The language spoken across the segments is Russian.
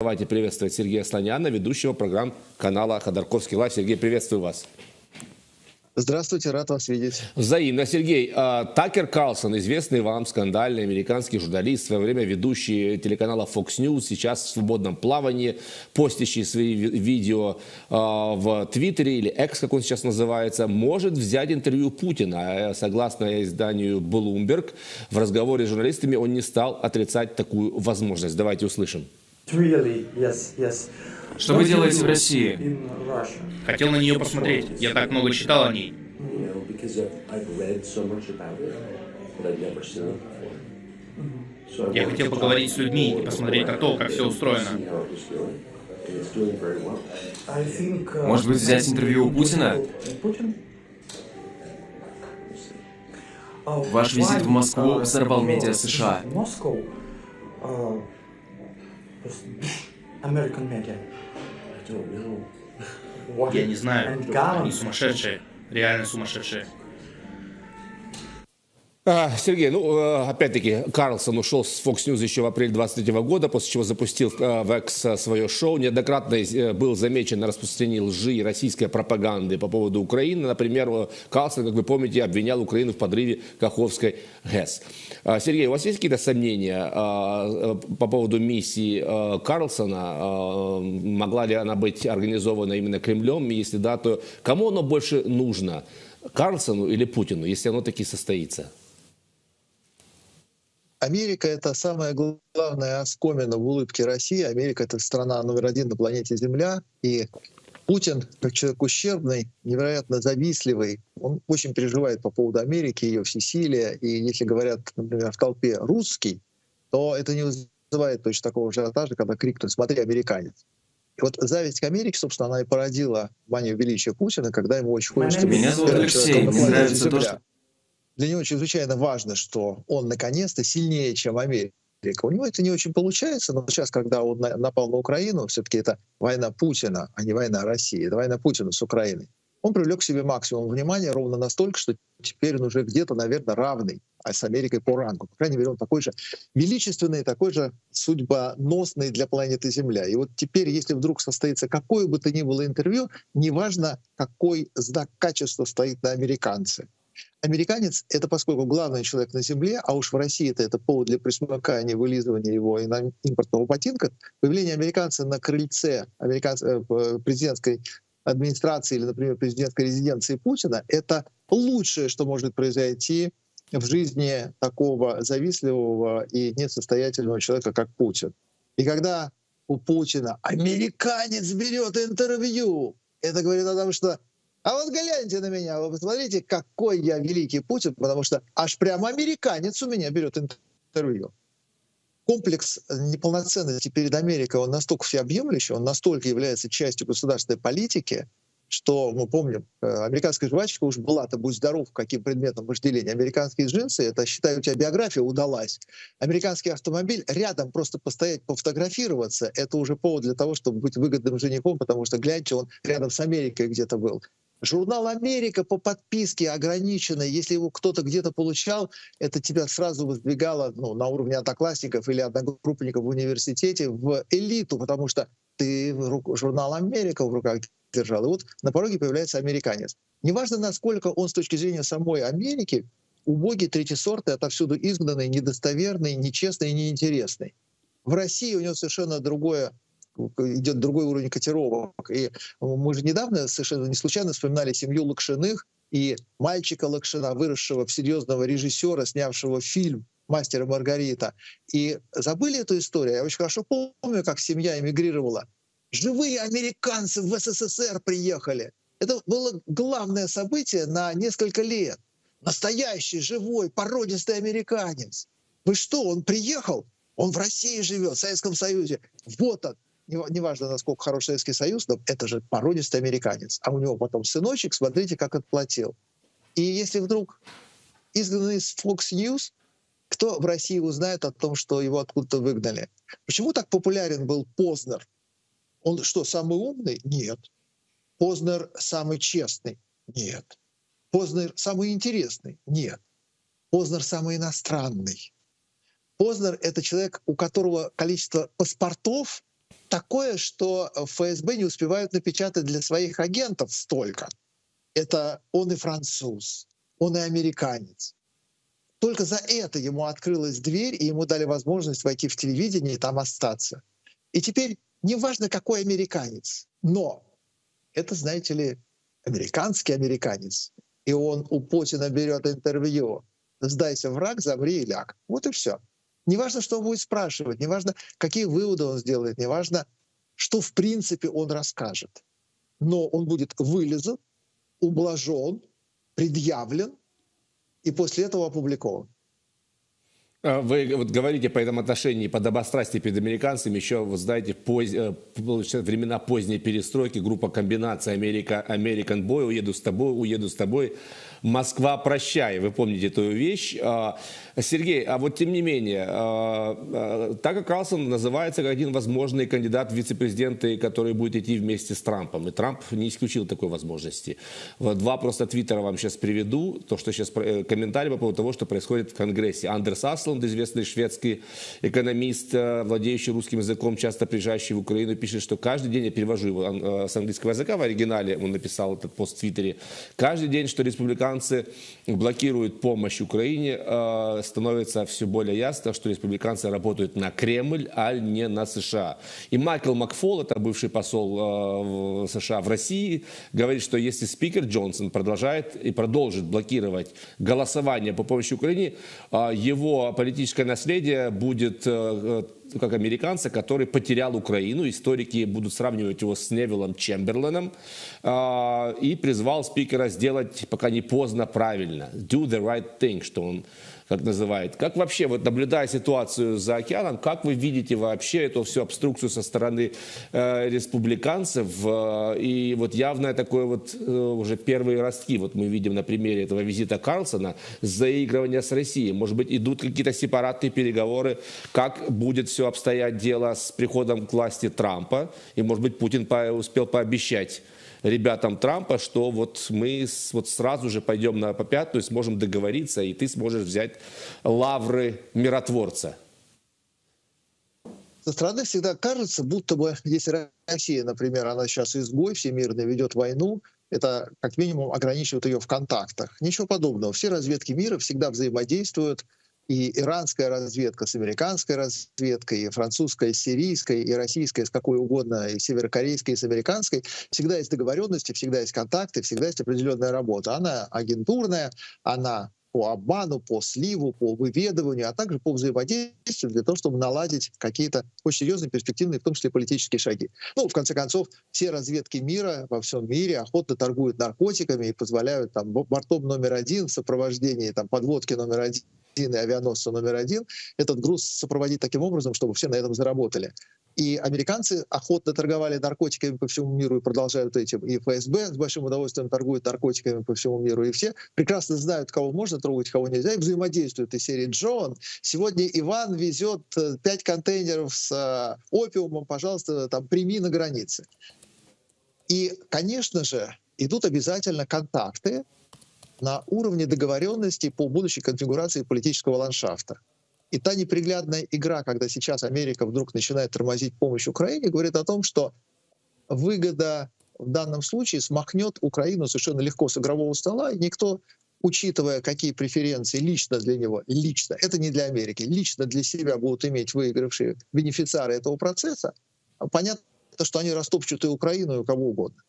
Давайте приветствовать Сергея Асланяна, ведущего программ канала «Ходорковский Life». Сергей, приветствую вас. Здравствуйте, рад вас видеть. Взаимно, Сергей. Такер Карлсон, известный вам скандальный американский журналист, в свое время ведущий телеканала Fox News, сейчас в свободном плавании, постящий свои видео в Твиттере, или Экс, как он сейчас называется, может взять интервью Путина. Согласно изданию Bloomberg, в разговоре с журналистами он не стал отрицать такую возможность. Давайте услышим. Что вы делаете в России? Хотел на нее посмотреть. Я так много читал о ней. Я хотел поговорить с людьми и посмотреть на то, как все устроено. Может быть, взять интервью у Путина? Ваш визит в Москву взорвал медиа США. Я не знаю, они сумасшедшие, реально сумасшедшие. Сергей, ну, опять-таки, Карлсон ушел с Fox News еще в апреле 2023 года, после чего запустил в Экс свое шоу. Неоднократно был замечен на распространении лжи и российской пропаганды по поводу Украины. Например, Карлсон, как вы помните, обвинял Украину в подрыве Каховской ГЭС. Сергей, у вас есть какие-то сомнения по поводу миссии Карлсона? Могла ли она быть организована именно Кремлем? И если да, то кому оно больше нужно? Карлсону или Путину, если оно таки состоится? Америка — это самая главная оскомина в улыбке России. Америка — это страна номер один на планете Земля. И Путин, как человек ущербный, невероятно завистливый, он очень переживает по поводу Америки, ее всесилия. И если говорят, например, в толпе «русский», то это не вызывает точно такого ажиотажа, когда крикнут «смотри, американец». И вот зависть к Америке, собственно, она и породила манию величия Путина, когда ему очень хочется... Меня зовут Алексей, мне нравится то, что... Для него чрезвычайно важно, что он наконец-то сильнее, чем Америка. У него это не очень получается, но сейчас, когда он напал на Украину, все-таки это война Путина, а не война России, это война Путина с Украиной. Он привлек к себе максимум внимания ровно настолько, что теперь он уже где-то, наверное, равный с Америкой по рангу. По крайней мере, он такой же величественный, такой же судьбоносный для планеты Земля. И вот теперь, если вдруг состоится какое бы то ни было интервью, неважно, какой знак качества стоит на американце. Американец — это, поскольку главный человек на Земле, а уж в России это повод для присмыкания, вылизывания его и импортного ботинка, появление американца на крыльце президентской администрации или, например, президентской резиденции Путина — это лучшее, что может произойти в жизни такого завистливого и несостоятельного человека, как Путин. И когда у Путина американец берет интервью, это говорит о том, что а вот гляньте на меня, вы посмотрите, какой я великий Путин, потому что аж прямо американец у меня берет интервью. Комплекс неполноценности перед Америкой, он настолько всеобъемлющий, он настолько является частью государственной политики, что, мы помним, американская жвачка уж была-то, будь здоров, каким предметом вожделения. Американские джинсы, это, считай, у тебя биография удалась. Американский автомобиль, рядом просто постоять, пофотографироваться, это уже повод для того, чтобы быть выгодным женихом, потому что, гляньте, он рядом с Америкой где-то был. Журнал «Америка» по подписке ограниченный. Если его кто-то где-то получал, это тебя сразу выдвигало на уровне одноклассников или одногруппников в университете в элиту, потому что ты журнал «Америка» в руках держал. И вот на пороге появляется американец. Неважно, насколько он с точки зрения самой Америки убогий, третьесортный, отовсюду изгнанный, недостоверный, нечестный и неинтересный. В России у него совершенно другое... идет другой уровень котировок. И мы же недавно, совершенно не случайно, вспоминали семью Лакшиных и мальчика Лакшина, выросшего в серьезного режиссера, снявшего фильм «Мастер и Маргарита». И забыли эту историю. Я очень хорошо помню, как семья эмигрировала. Живые американцы в СССР приехали. Это было главное событие на несколько лет. Настоящий, живой, породистый американец. Вы что, он приехал? Он в России живет, в Советском Союзе. Вот он. Неважно, насколько хороший Советский Союз, но это же породистый американец. А у него потом сыночек, смотрите, как отплатил. И если вдруг изгнанный из Fox News, кто в России узнает о том, что его откуда-то выгнали? Почему так популярен был Познер? Он что, самый умный? Нет. Познер самый честный? Нет. Познер самый интересный? Нет. Познер самый иностранный. Познер — это человек, у которого количество паспортов такое, что ФСБ не успевают напечатать для своих агентов столько. Это он и француз, он и американец. Только за это ему открылась дверь, и ему дали возможность войти в телевидение и там остаться. И теперь неважно, какой американец, но это, знаете ли, американский американец. И он у Путина берет интервью. «Сдайся, враг, замри и ляг». Вот и все. Неважно, что он будет спрашивать, неважно, какие выводы он сделает, неважно, что в принципе он расскажет. Но он будет вылезан, ублажен, предъявлен и после этого опубликован. Вы вот говорите по этому отношению, по добрострастию перед американцами, еще, вы знаете, времена поздней перестройки, группа комбинаций «American Boy», «Уеду с тобой», «Уеду с тобой», «Москва, прощай». Вы помните эту вещь. Сергей, а вот тем не менее, Такер Карлсон называется как один возможный кандидат в вице-президенты, который будет идти вместе с Трампом. И Трамп не исключил такой возможности. Два просто твиттера вам сейчас приведу, то, что сейчас комментарий по поводу того, что происходит в Конгрессе. Андерс Аслунд, известный шведский экономист, владеющий русским языком, часто приезжающий в Украину, пишет, что каждый день, я перевожу его с английского языка в оригинале, он написал этот пост в Твиттере, каждый день, что республиканцы блокируют помощь Украине, становится все более ясно, что республиканцы работают на Кремль, а не на США. И Майкл Макфол, это бывший посол США в России, говорит, что если спикер Джонсон продолжает и продолжит блокировать голосование по помощи Украине, его политическое наследие будет как американца, который потерял Украину. Историки будут сравнивать его с Невиллом Чемберленом. И призвал спикера сделать, пока не поздно, правильно. Do the right thing, что он как называет. Как вообще, вот наблюдая ситуацию за океаном, как вы видите вообще эту всю обструкцию со стороны республиканцев? И вот явное такое вот уже первые ростки, вот мы видим на примере этого визита Карлсона, заигрывание с Россией. Может быть, идут какие-то сепаратные переговоры, как будет все обстоять дело с приходом к власти Трампа? И, может быть, Путин успел пообещать ребятам Трампа, что вот мы вот сразу же пойдем на попятную, сможем договориться, и ты сможешь взять лавры миротворца. Со стороны всегда кажется, будто бы, если Россия, например, она сейчас изгой всемирный, ведет войну, это как минимум ограничивает ее в контактах. Ничего подобного. Все разведки мира всегда взаимодействуют. И иранская разведка с американской разведкой, и французская, и сирийская, и российская, с какой угодно, и северокорейская, и с американской. Всегда есть договоренности, всегда есть контакты, всегда есть определенная работа. Она агентурная, она по обману, по сливу, по выведыванию, а также по взаимодействию для того, чтобы наладить какие-то очень серьезные, перспективные, в том числе политические шаги. Ну, в конце концов, все разведки мира во всем мире охотно торгуют наркотиками и позволяют там бортом номер один в сопровождении там, подводки номер один, авианосца номер один, этот груз сопроводить таким образом, чтобы все на этом заработали. И американцы охотно торговали наркотиками по всему миру и продолжают этим. И ФСБ с большим удовольствием торгует наркотиками по всему миру. И все прекрасно знают, кого можно трогать, кого нельзя, и взаимодействуют. Из серии «Джон, сегодня Иван везет 5 контейнеров с опиумом, пожалуйста, там, прими на границе». И, конечно же, идут обязательно контакты на уровне договоренности по будущей конфигурации политического ландшафта. И та неприглядная игра, когда сейчас Америка вдруг начинает тормозить помощь Украине, говорит о том, что выгода в данном случае смахнет Украину совершенно легко с игрового стола, и никто, учитывая, какие преференции лично для него, лично, это не для Америки, лично для себя будут иметь выигравшие бенефициары этого процесса, понятно, что они растопчут и Украину, и кого угодно.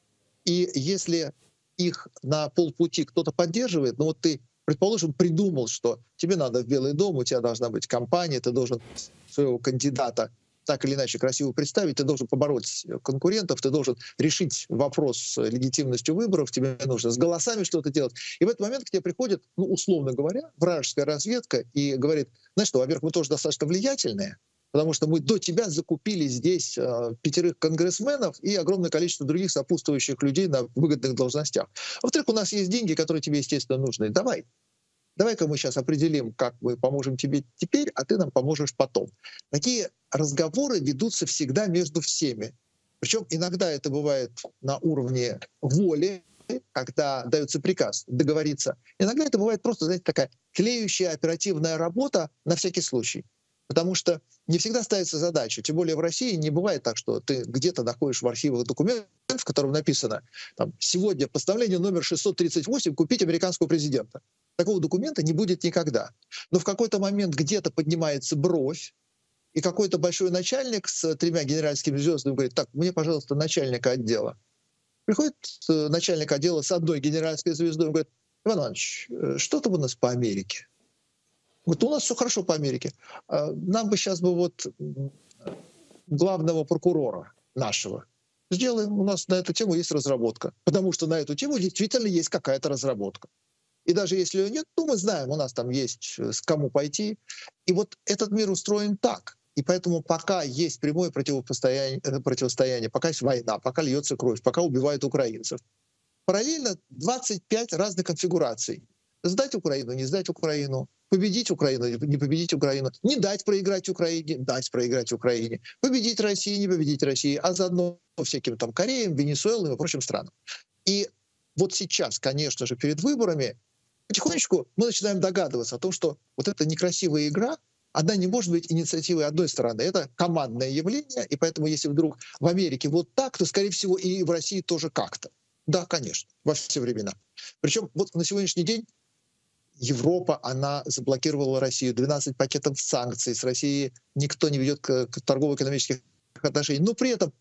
И если их на полпути кто-то поддерживает, но вот ты, предположим, придумал, что тебе надо в Белый дом, у тебя должна быть кампания, ты должен своего кандидата так или иначе красиво представить, ты должен побороть конкурентов, ты должен решить вопрос с легитимностью выборов, тебе нужно с голосами что-то делать. И в этот момент к тебе приходит, ну, условно говоря, вражеская разведка и говорит, знаешь что, во-первых, мы тоже достаточно влиятельные, потому что мы до тебя закупили здесь 5 конгрессменов и огромное количество других сопутствующих людей на выгодных должностях. Во-вторых, у нас есть деньги, которые тебе, естественно, нужны. Давай-ка мы сейчас определим, как мы поможем тебе теперь, а ты нам поможешь потом. Такие разговоры ведутся всегда между всеми. Причем иногда это бывает на уровне воли, когда дается приказ договориться. Иногда это бывает просто, знаете, такая клеющая оперативная работа на всякий случай. Потому что не всегда ставится задача, тем более в России не бывает так, что ты где-то находишь в архивах документ, в котором написано там, «Сегодня постановление номер 638 купить американского президента». Такого документа не будет никогда. Но в какой-то момент где-то поднимается бровь, и какой-то большой начальник с 3 генеральскими звездами говорит: «Так, мне, пожалуйста, начальника отдела». Приходит начальник отдела с 1 генеральской звездой, он говорит: «Иван Иванович, что там у нас по Америке?» Говорит: «У нас все хорошо по Америке. Нам бы сейчас бы вот главного прокурора нашего. Сделаем, у нас на эту тему есть разработка». Потому что на эту тему действительно есть какая-то разработка. И даже если ее нет, то мы знаем, у нас там есть с кому пойти. И вот этот мир устроен так. И поэтому пока есть прямое противостояние, пока есть война, пока льется кровь, пока убивают украинцев, параллельно 25 разных конфигураций. Сдать Украину, не сдать Украину, победить Украину, не победить Украину, не дать проиграть Украине, дать проиграть Украине, победить Россию, не победить Россию, а заодно всяким там Кореям, Венесуэлам и прочим странам. И вот сейчас, конечно же, перед выборами потихонечку мы начинаем догадываться о том, что вот эта некрасивая игра, она не может быть инициативой одной стороны. Это командное явление, и поэтому если вдруг в Америке вот так, то, скорее всего, и в России тоже как-то. Да, конечно, во все времена. Причем вот на сегодняшний день Европа, она заблокировала Россию. 12 пакетов санкций. С Россией никто не ведет к торгово-экономических отношений. Но при этом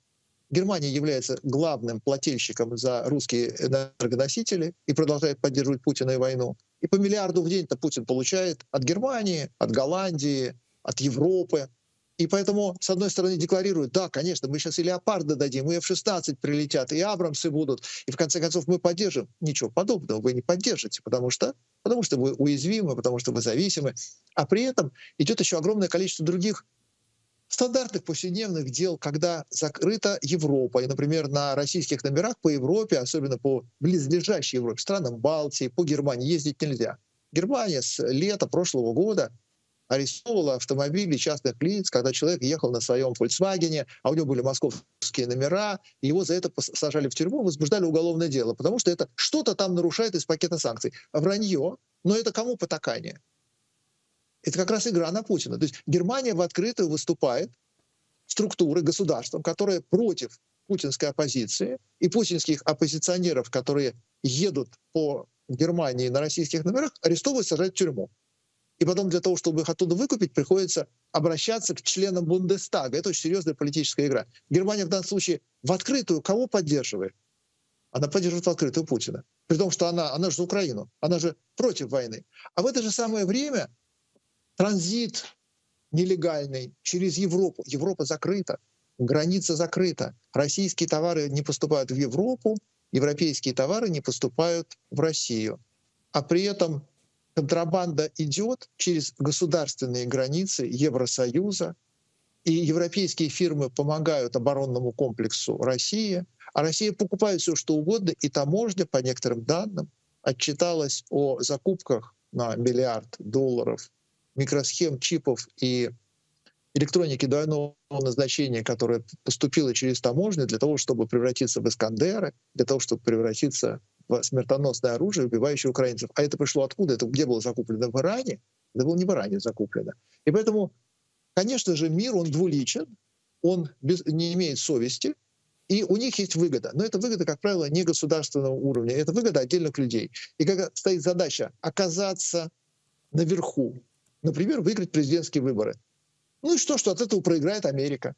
Германия является главным плательщиком за русские энергоносители и продолжает поддерживать Путина и войну. И по миллиарду в день-то Путин получает от Германии, от Голландии, от Европы. И поэтому, с одной стороны, декларируют: да, конечно, мы сейчас и «Леопарды» дадим, и F-16 прилетят, и «Абрамсы» будут, и в конце концов мы поддержим. Ничего подобного вы не поддержите, потому что вы уязвимы, потому что вы зависимы. А при этом идет еще огромное количество других стандартных повседневных дел, когда закрыта Европа. И, например, на российских номерах по Европе, особенно по близлежащей Европе, странам Балтии, по Германии ездить нельзя. Германия с лета прошлого года арестовывала автомобили частных лиц, когда человек ехал на своем «Фольксвагене», а у него были московские номера, его за это сажали в тюрьму, возбуждали уголовное дело, потому что это что-то там нарушает из пакета санкций. Вранье, но это кому потакание? Это как раз игра на Путина. То есть Германия в открытую выступает структурой, государством, которое против путинской оппозиции и путинских оппозиционеров, которые едут по Германии на российских номерах, арестовывают, сажают в тюрьму. И потом для того, чтобы их оттуда выкупить, приходится обращаться к членам Бундестага. Это очень серьезная политическая игра. Германия в данном случае в открытую кого поддерживает? Она поддерживает в открытую Путина. При том, что она же за Украину, она же против войны. А в это же самое время транзит нелегальный через Европу. Европа закрыта, граница закрыта. Российские товары не поступают в Европу, европейские товары не поступают в Россию. А при этом контрабанда идет через государственные границы Евросоюза, и европейские фирмы помогают оборонному комплексу России, а Россия покупает все, что угодно, и таможня, по некоторым данным, отчиталась о закупках на $1 миллиард микросхем, чипов и электроники двойного назначения, которая поступила через таможню для того, чтобы превратиться в «Искандеры», для того, чтобы превратиться смертоносное оружие, убивающее украинцев. А это пришло откуда? Это где было закуплено? В Иране? Это было не в Иране закуплено. И поэтому, конечно же, мир, он двуличен, он не имеет совести, и у них есть выгода. Но это выгода, как правило, не государственного уровня, это выгода отдельных людей. И когда стоит задача оказаться наверху, например, выиграть президентские выборы, ну и что от этого проиграет Америка?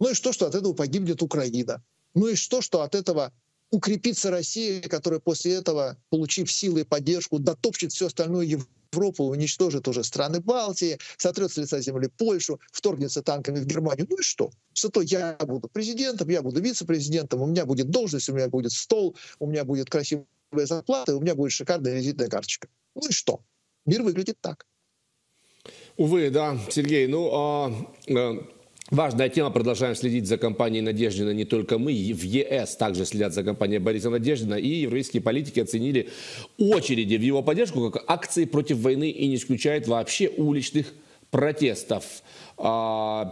Ну и что от этого погибнет Украина? Ну и что от этого укрепится Россия, которая после этого, получив силы и поддержку, дотопчет всю остальную Европу, уничтожит уже страны Балтии, сотрет с лица земли Польшу, вторгнется танками в Германию. Ну и что? Зато я буду президентом, я буду вице-президентом, у меня будет должность, у меня будет стол, у меня будет красивая зарплата, у меня будет шикарная визитная карточка. Ну и что? Мир выглядит так. Увы, да, Сергей, важная тема. Продолжаем следить за компанией Надеждина не только мы. В ЕС также следят за компанией Бориса Надеждина. И европейские политики оценили очереди в его поддержку как акции против войны и не исключают вообще уличных протестов.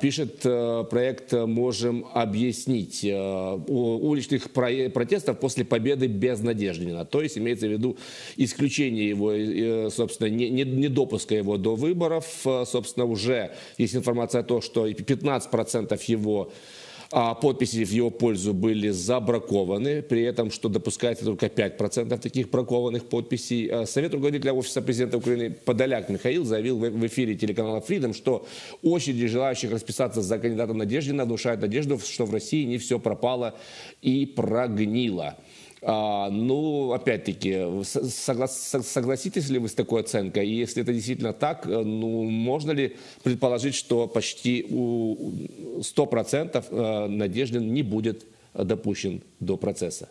Пишет проект «Можем объяснить» уличных протестов после победы Безнадеждина. То есть имеется в виду исключение его, собственно, недопуска его до выборов. Собственно, уже есть информация о том, что 15% его подписи в его пользу были забракованы, при этом, что допускается только 5% таких бракованных подписей. Совет руководителя Офиса Президента Украины Подоляк Михаил заявил в эфире телеканала Freedom, что очереди желающих расписаться за кандидатом Надеждина внушают надежду, что в России не все пропало и прогнило. Ну, опять-таки, согласитесь ли вы с такой оценкой? И если это действительно так, ну, можно ли предположить, что почти 100% Надеждин не будет допущен до процесса?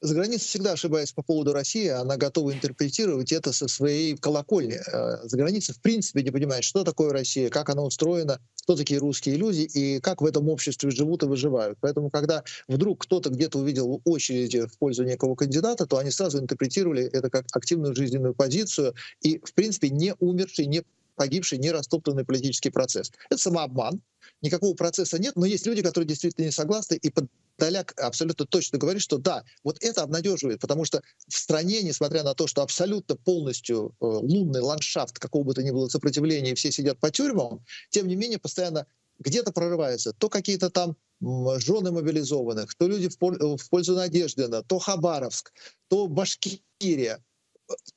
За границей всегда ошибается по поводу России, она готова интерпретировать это со своей колокольни. За границей в принципе не понимает, что такое Россия, как она устроена, кто такие русские люди и как в этом обществе живут и выживают. Поэтому, когда вдруг кто-то где-то увидел очередь в пользу некого кандидата, то они сразу интерпретировали это как активную жизненную позицию и, в принципе, не умерший, не погибший, не растоптанный политический процесс. Это самообман. Никакого процесса нет, но есть люди, которые действительно не согласны, и Подоляк абсолютно точно говорит, что да, вот это обнадеживает, потому что в стране, несмотря на то, что абсолютно полностью лунный ландшафт какого бы то ни было сопротивления, и все сидят по тюрьмам, тем не менее постоянно где-то прорываются, то какие-то там жены мобилизованных, то люди в пользу Надеждина, то Хабаровск, то Башкирия.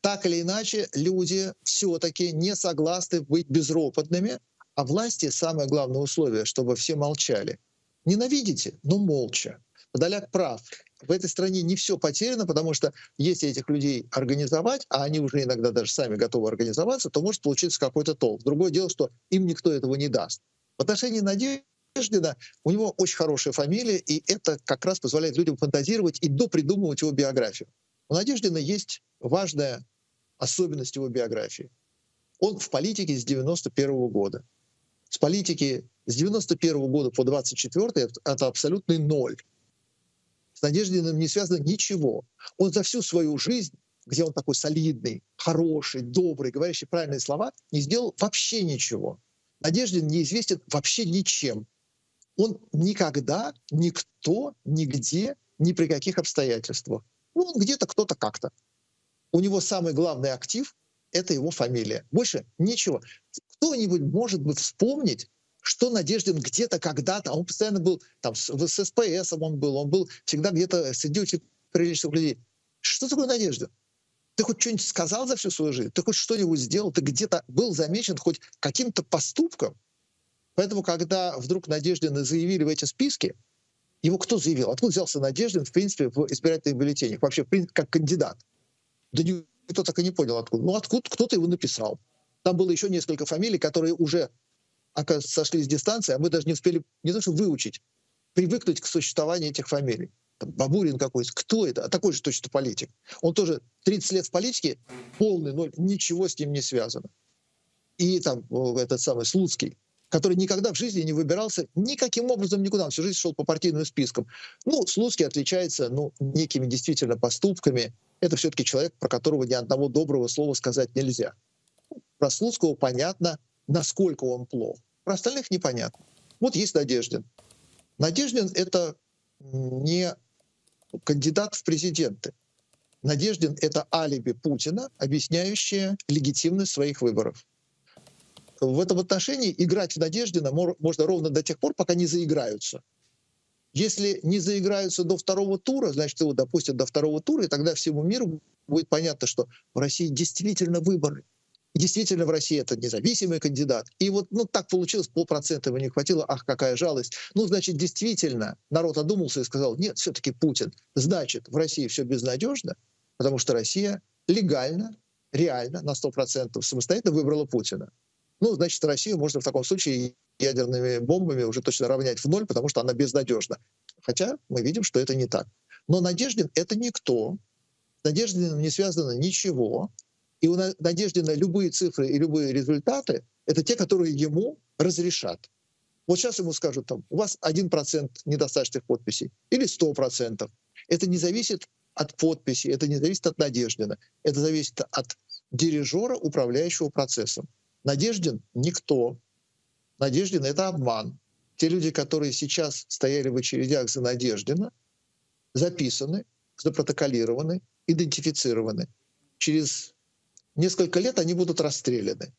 Так или иначе, люди все-таки не согласны быть безропотными. А власти самое главное условие, чтобы все молчали. Ненавидите, но молча. Подоляк прав. В этой стране не все потеряно, потому что если этих людей организовать, а они уже иногда даже сами готовы организоваться, то может получиться какой-то толк. Другое дело, что им никто этого не даст. В отношении Надеждина у него очень хорошая фамилия, и это как раз позволяет людям фантазировать и допридумывать его биографию. У Надеждина есть важная особенность его биографии. Он в политике с 91 года. С политики с 91 года по 24 это абсолютный ноль. С Надеждиным не связано ничего. Он за всю свою жизнь, где он такой солидный, хороший, добрый, говорящий правильные слова, не сделал вообще ничего. Надеждин неизвестен вообще ничем. Он никогда, никто, нигде, ни при каких обстоятельствах. Ну, он где-то, кто-то, как-то. У него самый главный актив — это его фамилия. Больше ничего. Кто-нибудь может бы вспомнить, что Надеждин где-то когда-то, он постоянно был, там, с СПС он был всегда где-то среди очень приличных людей. Что такое Надеждин? Ты хоть что-нибудь сказал за всю свою жизнь? Ты хоть что-нибудь сделал? Ты где-то был замечен хоть каким-то поступком? Поэтому, когда вдруг Надеждина заявили в эти списки, его кто заявил? Откуда взялся Надеждин, в принципе, в избирательных бюллетенях? Вообще, как кандидат? Да не... Кто так и не понял, откуда. Ну, откуда кто-то его написал. Там было еще несколько фамилий, которые уже, оказывается, сошли с дистанции, а мы даже не успели, не то что выучить, привыкнуть к существованию этих фамилий. Там Бабурин какой-то. Кто это? А такой же точно политик. Он тоже 30 лет в политике, полный ноль, ничего с ним не связано. И там этот самый Слуцкий, который никогда в жизни не выбирался никаким образом никуда. Он всю жизнь шел по партийным спискам. Ну, Слуцкий отличается, ну, некими действительно поступками. Это все-таки человек, про которого ни одного доброго слова сказать нельзя. Про Слуцкого понятно, насколько он плох. Про остальных непонятно. Вот есть Надеждин. Надеждин — это не кандидат в президенты. Надеждин — это алиби Путина, объясняющее легитимность своих выборов. В этом отношении играть в Надеждина можно ровно до тех пор, пока не заиграются. Если не заиграются до второго тура, значит, его допустят до второго тура, и тогда всему миру будет понятно, что в России действительно выборы. И действительно в России это независимый кандидат. И вот ну, так получилось, полпроцента его не хватило, ах, какая жалость. Ну, значит, действительно народ одумался и сказал, нет, все-таки Путин. Значит, в России все безнадежно, потому что Россия легально, реально на 100% самостоятельно выбрала Путина. Ну, значит, Россию можно в таком случае ядерными бомбами уже точно равнять в ноль, потому что она безнадежна. Хотя мы видим, что это не так. Но Надеждин — это никто. С Надеждиным не связано ничего. И у Надеждина любые цифры и любые результаты — это те, которые ему разрешат. Вот сейчас ему скажут, там, у вас 1% недостаточных подписей или 100%. Это не зависит от подписи, это не зависит от Надеждина. Это зависит от дирижера, управляющего процессом. Надеждин — никто. Надеждин — это обман. Те люди, которые сейчас стояли в очередях за Надеждина, записаны, запротоколированы, идентифицированы. Через несколько лет они будут расстреляны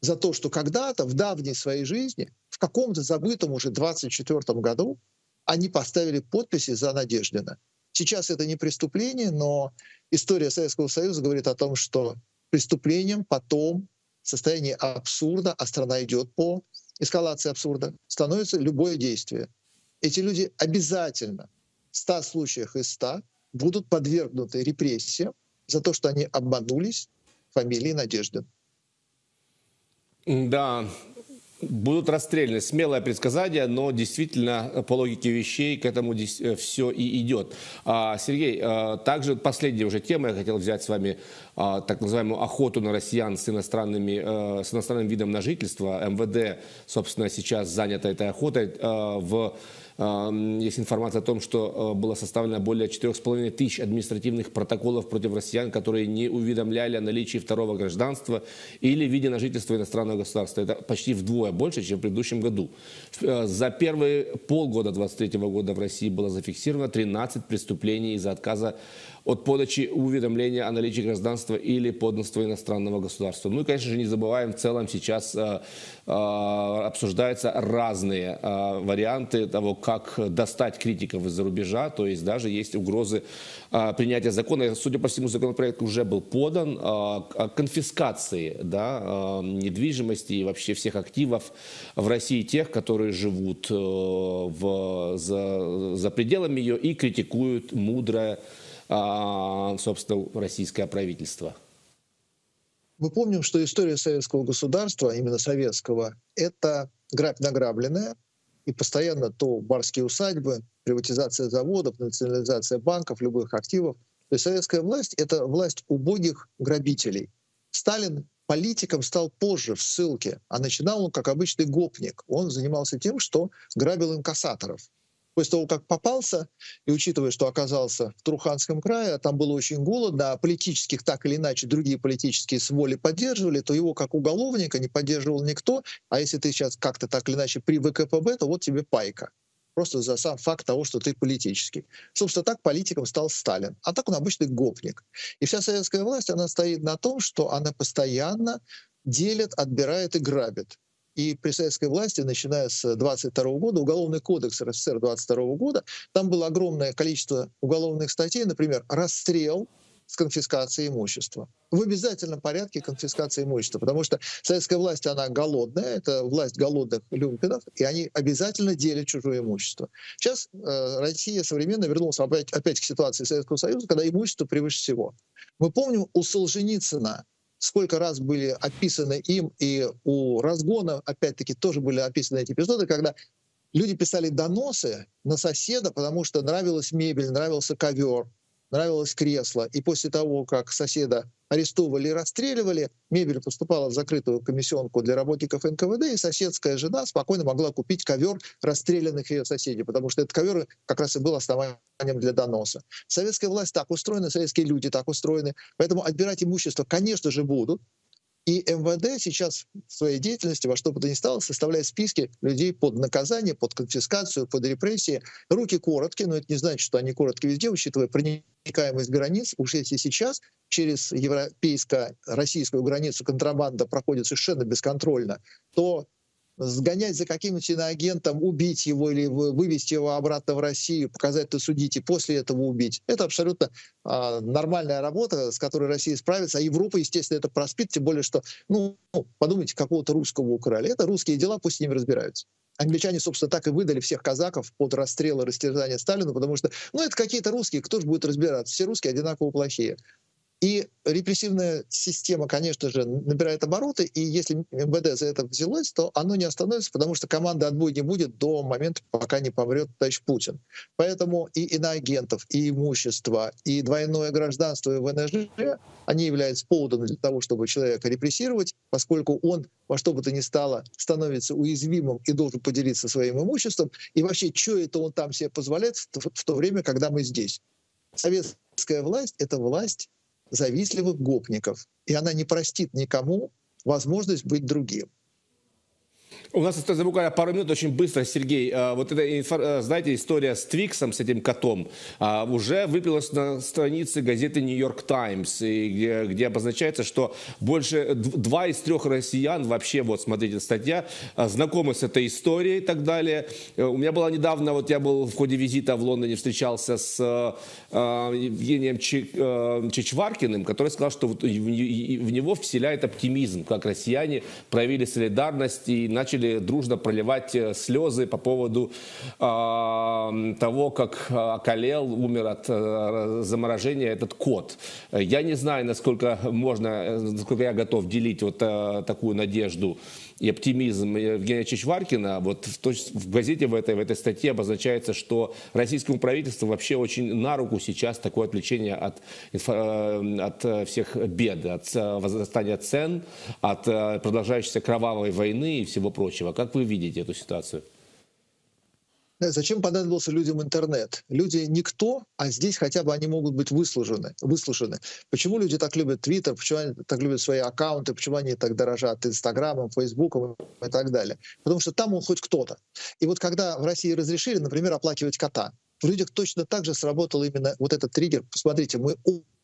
за то, что когда-то в давней своей жизни, в каком-то забытом уже 24-м году, они поставили подписи за Надеждина. Сейчас это не преступление, но история Советского Союза говорит о том, что преступлением потом в состоянии абсурда, а страна идет по эскалации абсурда, становится любое действие. Эти люди обязательно в 100 случаях из 100 будут подвергнуты репрессиям за то, что они обманулись фамилией Надеждин. Да, будут расстреляны. Смелое предсказание, но действительно по логике вещей к этому все и идет. Сергей, также последняя уже тема, я хотел взять с вами так называемую охоту на россиян с иностранным видом на жительство. МВД, собственно, сейчас занято этой охотой. Есть информация о том, что было составлено более 4,5 тысяч административных протоколов против россиян, которые не уведомляли о наличии второго гражданства или виде на жительство иностранного государства. Это почти вдвое больше, чем в предыдущем году. За первые полгода 2023 года в России было зафиксировано 13 преступлений из-за отказа от подачи уведомления о наличии гражданства или подданства иностранного государства. Ну и, конечно же, не забываем, в целом сейчас обсуждаются разные варианты того, как достать критиков из-за рубежа, то есть даже есть угрозы принятия закона, судя по всему, законопроект уже был подан, конфискации, да, недвижимости и вообще всех активов в России, тех, которые живут за пределами ее и критикуют мудрое, собственно, российское правительство. Мы помним, что история советского государства, именно советского, это грабь награбленная, и постоянно то барские усадьбы, приватизация заводов, национализация банков, любых активов. То есть советская власть — это власть убогих грабителей. Сталин политиком стал позже, в ссылке, а начинал он как обычный гопник. Он занимался тем, что грабил инкассаторов. После того, как попался, и учитывая, что оказался в Туруханском крае, а там было очень голодно, а политических так или иначе другие политические своли поддерживали, то его как уголовника не поддерживал никто. А если ты сейчас как-то так или иначе при ВКПБ, то вот тебе пайка. Просто за сам факт того, что ты политический. Собственно, так политиком стал Сталин. А так он обычный гопник. И вся советская власть, она стоит на том, что она постоянно делит, отбирает и грабит. И при советской власти, начиная с 22 года, Уголовный кодекс РСФСР 22 года, там было огромное количество уголовных статей, например, расстрел с конфискацией имущества. В обязательном порядке конфискация имущества, потому что советская власть, она голодная, это власть голодных люмпинов, и они обязательно делят чужое имущество. Сейчас Россия современно вернулась опять к ситуации Советского Союза, когда имущество превыше всего. Мы помним у Солженицына, сколько раз были описаны им, и у Разгона, опять-таки, тоже были описаны эти эпизоды, когда люди писали доносы на соседа, потому что нравилась мебель, нравился ковер, нравилось кресло. И после того, как соседа арестовывали и расстреливали, мебель поступала в закрытую комиссионку для работников НКВД, и соседская жена спокойно могла купить ковер расстрелянных ее соседей, потому что этот ковер как раз и был основанием для доноса. Советская власть так устроена, советские люди так устроены, поэтому отбирать имущество, конечно же, будут. И МВД сейчас в своей деятельности во что бы то ни стало составляет списки людей под наказание, под конфискацию, под репрессии. Руки короткие, но это не значит, что они короткие везде, учитывая проникаемость границ. Уж если сейчас через европейско-российскую границу контрабанда проходит совершенно бесконтрольно, то сгонять за каким-нибудь иноагентом, убить его или вывести его обратно в Россию, показать, что судить и после этого убить — это абсолютно нормальная работа, с которой Россия справится. А Европа, естественно, это проспит, тем более, что, ну, подумайте, какого-то русского украли. Это русские дела, пусть с ними разбираются. Англичане, собственно, так и выдали всех казаков под расстрел и растерзание Сталина, потому что, ну, это какие-то русские, кто же будет разбираться? Все русские одинаково плохие. И репрессивная система, конечно же, набирает обороты, и если МВД за это взялось, то оно не остановится, потому что команды отбоя не будет до момента, пока не помрет товарищ Путин. Поэтому и иноагентов, и имущество, и двойное гражданство, и ВНЖ, они являются поводом для того, чтобы человека репрессировать, поскольку он во что бы то ни стало становится уязвимым и должен поделиться своим имуществом. И вообще, что это он там себе позволяет в то время, когда мы здесь? Советская власть — это власть завистливых гопников. И она не простит никому, возможность быть другим. У нас остается буквально пару минут, очень быстро, Сергей. Вот эта, знаете, история с Твиксом, с этим котом, уже выпилась на странице газеты «Нью-Йорк Таймс», где обозначается, что больше 2 из 3 россиян, вообще, вот смотрите, статья, знакомы с этой историей и так далее. У меня была недавно, вот я был в ходе визита в Лондоне, встречался с Евгением Чичваркиным, который сказал, что в него вселяет оптимизм, как россияне проявили солидарность и начали дружно проливать слезы по поводу того, как околел, умер от заморожения этот кот. Я не знаю, насколько я готов делить вот такую надежду и оптимизм Евгения Чичваркина. Вот в газете в этой статье обозначается, что российскому правительству вообще очень на руку сейчас такое отвлечение от всех бед, от возрастания цен, от продолжающейся кровавой войны и всего прочего. Как вы видите эту ситуацию? Зачем понадобился людям интернет? Люди никто, а здесь хотя бы они могут быть выслушаны. Почему люди так любят Твиттер, почему они так любят свои аккаунты, почему они так дорожат Инстаграмом, Фейсбуком и так далее? Потому что там он хоть кто-то. И вот когда в России разрешили, например, оплакивать кота, в людях точно так же сработал именно вот этот триггер. Посмотрите, мы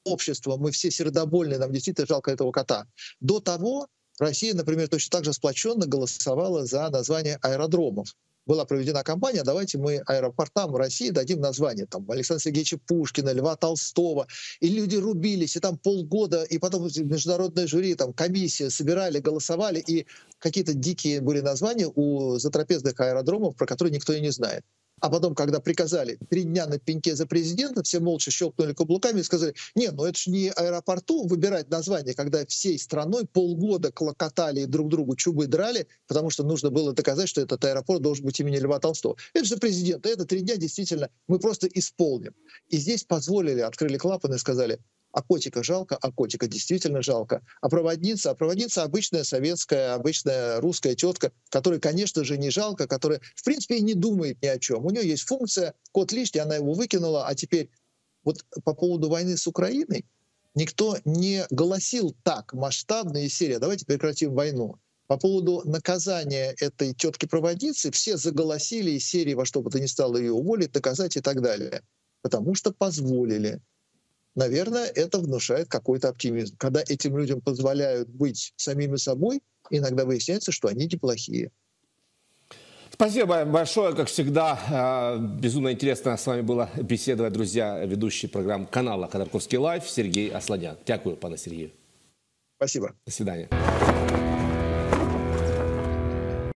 общество, мы все сердобольные, нам действительно жалко этого кота. До того Россия, например, точно так же сплоченно голосовала за название аэродромов. Была проведена кампания, давайте мы аэропортам в России дадим название там, Александра Сергеевича Пушкина, Льва Толстого. И люди рубились, и там полгода, и потом международное жюри, там комиссия собирали, голосовали, и какие-то дикие были названия у затрапезных аэродромов, про которые никто и не знает. А потом, когда приказали 3 дня на пеньке за президента, все молча щелкнули каблуками и сказали, не, ну это же не аэропорту выбирать название, когда всей страной полгода клокотали и друг другу чубы драли, потому что нужно было доказать, что этот аэропорт должен быть имени Льва Толстого. Это же президент, это 3 дня действительно мы просто исполним. И здесь позволили, открыли клапаны и сказали, а котика жалко, а котика действительно жалко. А проводница обычная советская, обычная русская тетка, которой, конечно же, не жалко, которая, в принципе, и не думает ни о чем. У нее есть функция, кот лишний, она его выкинула. А теперь вот по поводу войны с Украиной никто не голосил так масштабно из серии «давайте прекратим войну». По поводу наказания этой тетки-проводницы все заголосили из серии «во что бы то ни стало ее уволить, доказать» и так далее. Потому что позволили. Наверное, это внушает какой-то оптимизм. Когда этим людям позволяют быть самими собой, иногда выясняется, что они неплохие. Спасибо большое, как всегда. Безумно интересно с вами было беседовать, друзья, ведущий программ канала Ходорковский Life Сергей Асланян. Дякую, пане Сергею. Спасибо. До свидания.